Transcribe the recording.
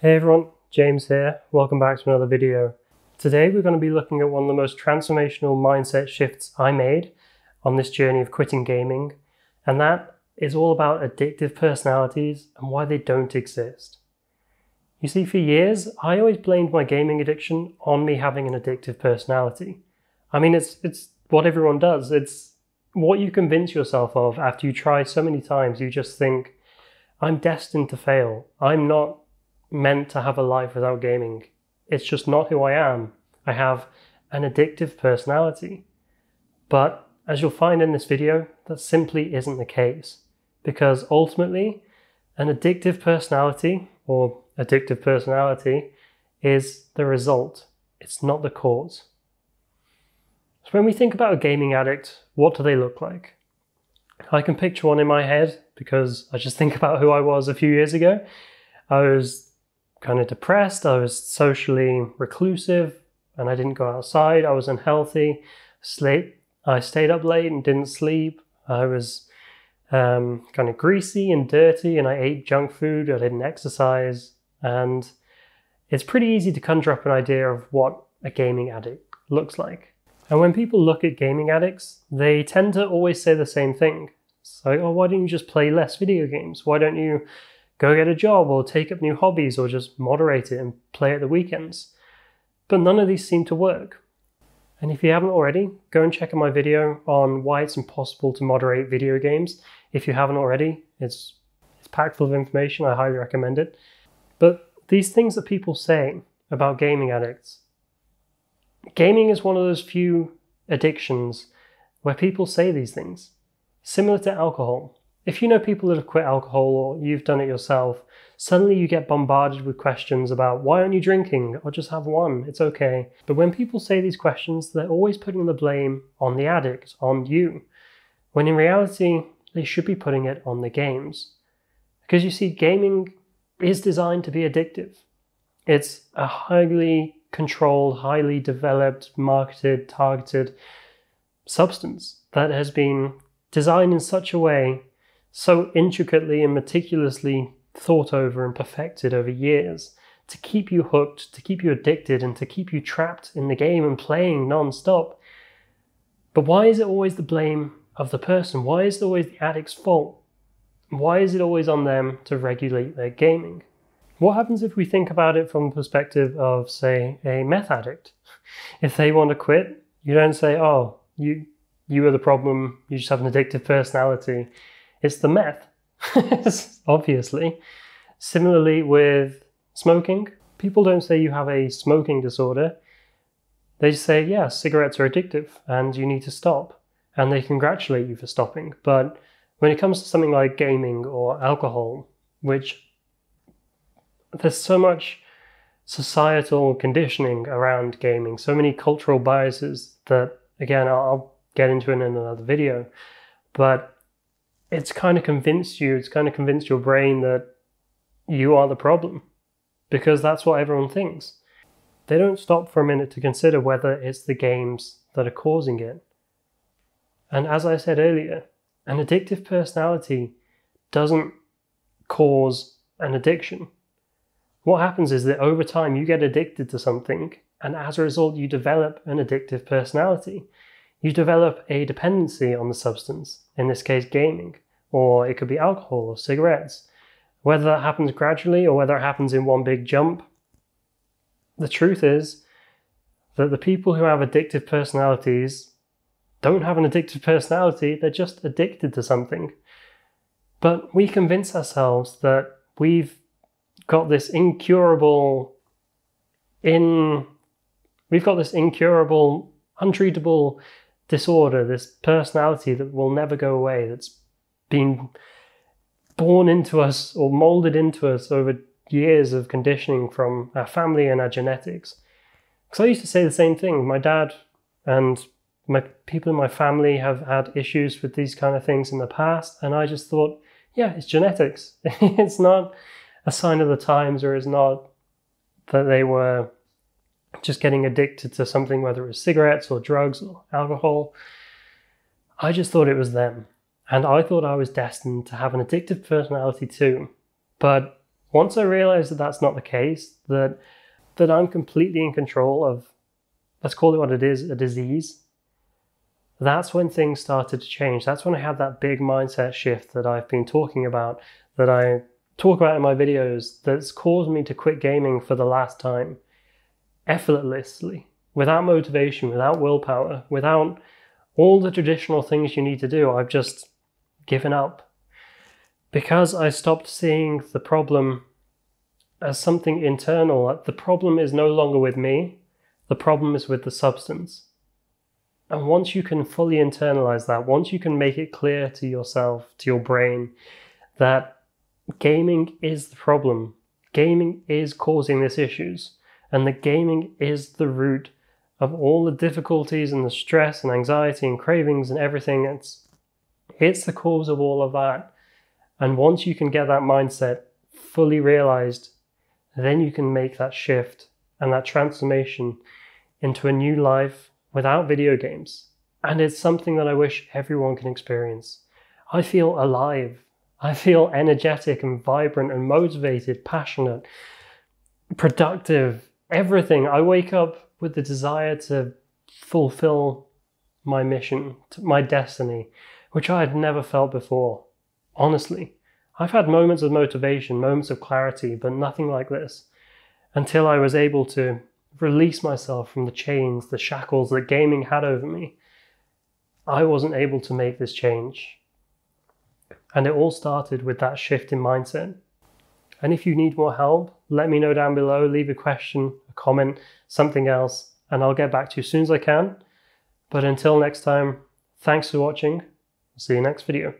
Hey everyone, James here. Welcome back to another video. Today we're going to be looking at one of the most transformational mindset shifts I made on this journey of quitting gaming, and that is all about addictive personalities and why they don't exist. You see, for years I always blamed my gaming addiction on me having an addictive personality. I mean, it's what everyone does. It's what you convince yourself of after you try so many times. You just think, I'm destined to fail. I'm not meant to have a life without gaming. It's just not who I am. I have an addictive personality. But as you'll find in this video, that simply isn't the case, because ultimately an addictive personality or addictive personality is the result. It's not the cause. So when we think about a gaming addict, what do they look like? I can picture one in my head because I just think about who I was a few years ago. I was kind of depressed, I was socially reclusive and I didn't go outside, I was unhealthy, I stayed up late and didn't sleep, I was kind of greasy and dirty and I ate junk food, I didn't exercise, and it's pretty easy to conjure up an idea of what a gaming addict looks like. And when people look at gaming addicts, they tend to always say the same thing. So, oh, why don't you just play less video games? Why don't you go get a job or take up new hobbies or just moderate it and play at the weekends? But none of these seem to work. And if you haven't already, go and check out my video on why it's impossible to moderate video games. If you haven't already, it's packed full of information. I highly recommend it. But these things that people say about gaming addicts, gaming is one of those few addictions where people say these things, similar to alcohol. If you know people that have quit alcohol or you've done it yourself, suddenly you get bombarded with questions about why aren't you drinking? Or just have one, it's okay. But when people say these questions, they're always putting the blame on the addict, on you, when in reality, they should be putting it on the games. Because you see, gaming is designed to be addictive. It's a highly controlled, highly developed, marketed, targeted substance that has been designed in such a way, so intricately and meticulously thought over and perfected over years, to keep you hooked, to keep you addicted, and to keep you trapped in the game and playing non-stop. But why is it always the blame of the person? Why is it always the addict's fault? Why is it always on them to regulate their gaming? What happens if we think about it from the perspective of, say, a meth addict? If they want to quit, you don't say, oh, you are the problem, you just have an addictive personality. It's the meth, obviously. Similarly with smoking, people don't say you have a smoking disorder. They say, yeah, cigarettes are addictive and you need to stop. And they congratulate you for stopping. But when it comes to something like gaming or alcohol, which there's so much societal conditioning around gaming, so many cultural biases that, again, I'll get into in another video, but it's kind of convinced your brain that you are the problem, because that's what everyone thinks. They don't stop for a minute to consider whether it's the games that are causing it. And as I said earlier, an addictive personality doesn't cause an addiction. What happens is that over time you get addicted to something, and as a result you develop an addictive personality. You develop a dependency on the substance, in this case gaming, or it could be alcohol or cigarettes. Whether that happens gradually or whether it happens in one big jump, the truth is that the people who have addictive personalities don't have an addictive personality, they're just addicted to something. But we convince ourselves that we've got this incurable, untreatable disorder, this personality that will never go away, that's been born into us or molded into us over years of conditioning from our family and our genetics. Because I used to say the same thing. My dad and people in my family have had issues with these kind of things in the past, and I just thought, yeah, it's genetics. It's not a sign of the times, or it's not that they were just getting addicted to something, whether it was cigarettes or drugs or alcohol. I just thought it was them. And I thought I was destined to have an addictive personality too. But Once I realized that that's not the case, that I'm completely in control of, let's call it what it is, a disease, that's when things started to change. That's when I had that big mindset shift that I've been talking about, that I talk about in my videos, that's caused me to quit gaming for the last time, effortlessly, without motivation, without willpower, without all the traditional things you need to do. I've just given up because I stopped seeing the problem as something internal. Like, the problem is no longer with me, the problem is with the substance. And once you can fully internalize that, once you can make it clear to yourself, to your brain, that gaming is the problem, gaming is causing these issues, and that gaming is the root of all the difficulties and the stress and anxiety and cravings and everything, it's the cause of all of that. And once you can get that mindset fully realized, then you can make that shift and that transformation into a new life without video games. And it's something that I wish everyone can experience. I feel alive. I feel energetic and vibrant and motivated, passionate, productive, everything. I wake up with the desire to fulfill my mission, my destiny, which I had never felt before. Honestly, I've had moments of motivation, moments of clarity, but nothing like this, until I was able to release myself from the chains, the shackles that gaming had over me. I wasn't able to make this change. And it all started with that shift in mindset. And if you need more help, let me know down below, leave a question, a comment, something else, and I'll get back to you as soon as I can. But until next time, thanks for watching. I'll see you next video.